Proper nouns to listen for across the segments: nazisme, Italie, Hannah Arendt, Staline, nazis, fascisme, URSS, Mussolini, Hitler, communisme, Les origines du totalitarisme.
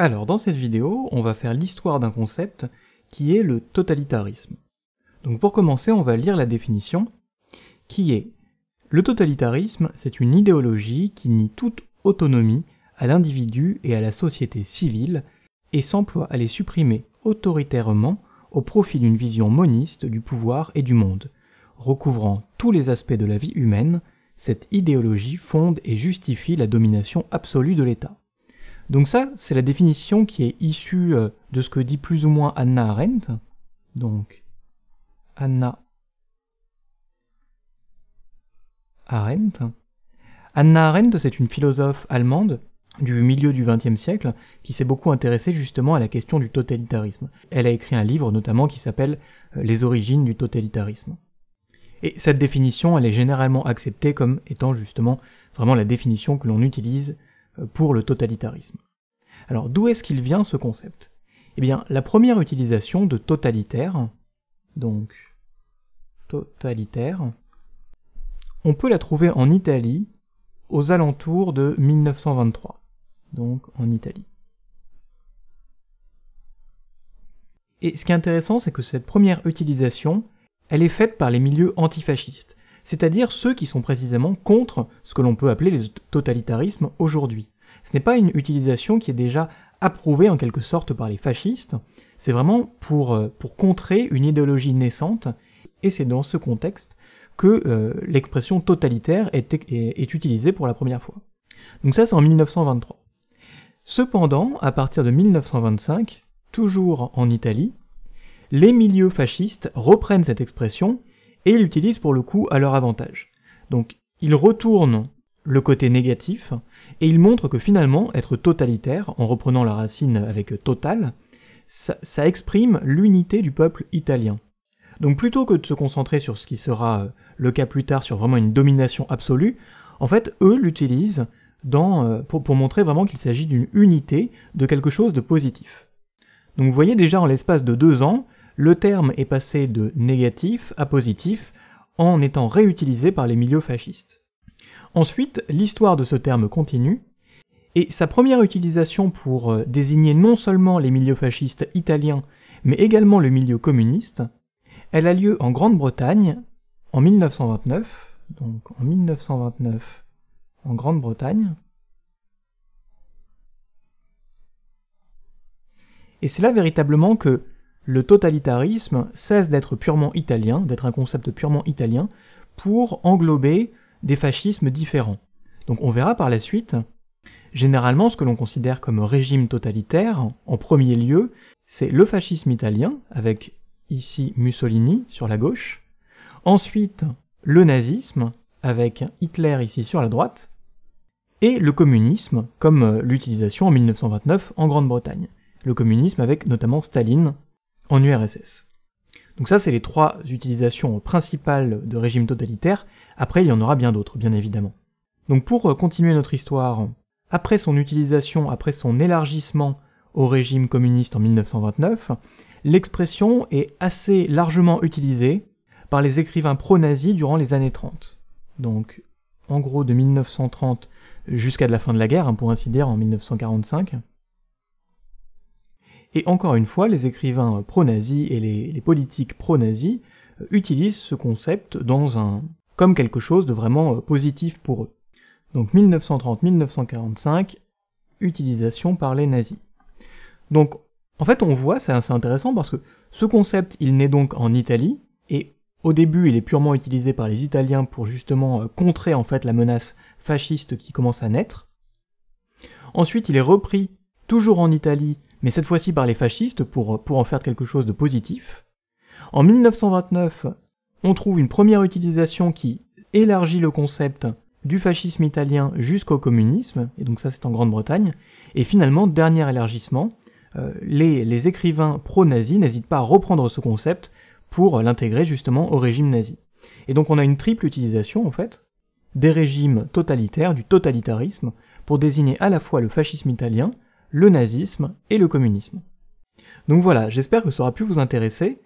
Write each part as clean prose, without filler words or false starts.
Alors dans cette vidéo, on va faire l'histoire d'un concept qui est le totalitarisme. Donc pour commencer, on va lire la définition qui est « Le totalitarisme, c'est une idéologie qui nie toute autonomie à l'individu et à la société civile et s'emploie à les supprimer autoritairement au profit d'une vision moniste du pouvoir et du monde. Recouvrant tous les aspects de la vie humaine, cette idéologie fonde et justifie la domination absolue de l'État. » Donc ça, c'est la définition qui est issue de ce que dit plus ou moins Hannah Arendt. Donc Hannah Arendt, c'est une philosophe allemande du milieu du XXe siècle qui s'est beaucoup intéressée justement à la question du totalitarisme. Elle a écrit un livre notamment qui s'appelle « Les origines du totalitarisme ». Et cette définition, elle est généralement acceptée comme étant justement vraiment la définition que l'on utilise pour le totalitarisme. Alors d'où est-ce qu'il vient ce concept? Eh bien, la première utilisation de totalitaire, donc totalitaire, on peut la trouver en Italie aux alentours de 1923, donc en Italie. Et ce qui est intéressant, c'est que cette première utilisation, elle est faite par les milieux antifascistes, c'est-à-dire ceux qui sont précisément contre ce que l'on peut appeler les totalitarismes aujourd'hui. Ce n'est pas une utilisation qui est déjà approuvée en quelque sorte par les fascistes, c'est vraiment pour contrer une idéologie naissante, et c'est dans ce contexte que l'expression totalitaire est utilisée pour la première fois. Donc ça, c'est en 1923. Cependant, à partir de 1925, toujours en Italie, les milieux fascistes reprennent cette expression et l'utilisent pour le coup à leur avantage. Donc ils retournent le côté négatif et ils montrent que finalement être totalitaire, en reprenant la racine avec total, ça exprime l'unité du peuple italien. Donc plutôt que de se concentrer sur ce qui sera le cas plus tard, sur vraiment une domination absolue, en fait eux l'utilisent pour montrer vraiment qu'il s'agit d'une unité, de quelque chose de positif. Donc vous voyez déjà en l'espace de 2 ans, le terme est passé de négatif à positif en étant réutilisé par les milieux fascistes. Ensuite, l'histoire de ce terme continue, et sa première utilisation pour désigner non seulement les milieux fascistes italiens, mais également le milieu communiste, elle a lieu en Grande-Bretagne en 1929, donc en 1929 en Grande-Bretagne, et c'est là véritablement que le totalitarisme cesse d'être purement italien, d'être un concept purement italien, pour englober des fascismes différents. Donc on verra par la suite, généralement ce que l'on considère comme régime totalitaire, en premier lieu, c'est le fascisme italien, avec ici Mussolini sur la gauche, ensuite le nazisme, avec Hitler ici sur la droite, et le communisme, comme l'utilisation en 1929 en Grande-Bretagne. Le communisme avec notamment Staline, en URSS. Donc ça, c'est les 3 utilisations principales de régimes totalitaires. Après, il y en aura bien d'autres, bien évidemment. Donc pour continuer notre histoire, après son utilisation, après son élargissement au régime communiste en 1929, l'expression est assez largement utilisée par les écrivains pro-nazis durant les années 30. Donc en gros de 1930 jusqu'à la fin de la guerre, pour ainsi dire en 1945. Et encore une fois, les écrivains pro-nazis et les politiques pro-nazis utilisent ce concept comme quelque chose de vraiment positif pour eux. Donc 1930-1945, utilisation par les nazis. Donc en fait on voit, c'est assez intéressant parce que ce concept il naît donc en Italie, et au début il est purement utilisé par les Italiens pour justement contrer en fait la menace fasciste qui commence à naître. Ensuite il est repris, toujours en Italie, mais cette fois-ci par les fascistes pour en faire quelque chose de positif. En 1929, on trouve une première utilisation qui élargit le concept du fascisme italien jusqu'au communisme, et donc ça c'est en Grande-Bretagne, et finalement, dernier élargissement, les écrivains pro-nazis n'hésitent pas à reprendre ce concept pour l'intégrer justement au régime nazi. Et donc on a une triple utilisation en fait, des régimes totalitaires, du totalitarisme, pour désigner à la fois le fascisme italien, le nazisme et le communisme. Donc voilà, j'espère que ça aura pu vous intéresser.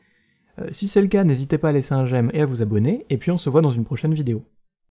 Si c'est le cas, n'hésitez pas à laisser un j'aime et à vous abonner, et puis on se voit dans une prochaine vidéo.